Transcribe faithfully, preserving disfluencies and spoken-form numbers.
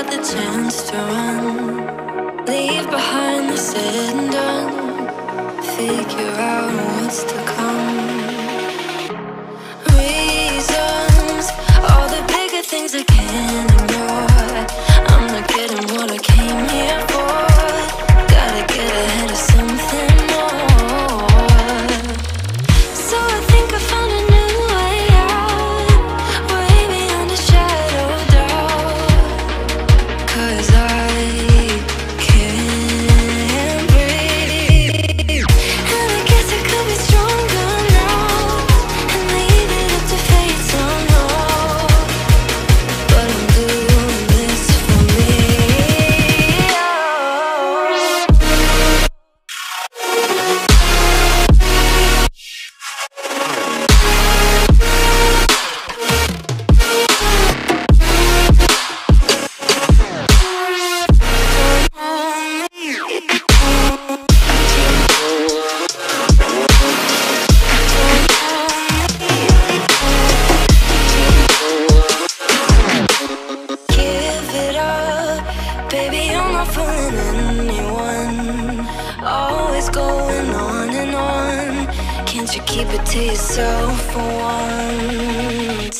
The chance to run, leave behind the said and done, figure out what's to come. Reasons, all the bigger things I can't ignore. I'm not getting what I came here for. Gotta get ahead of something more. So I think I found a new way out, way beyond the shadow. Cause I going on and on. Can't you keep it to yourself for once?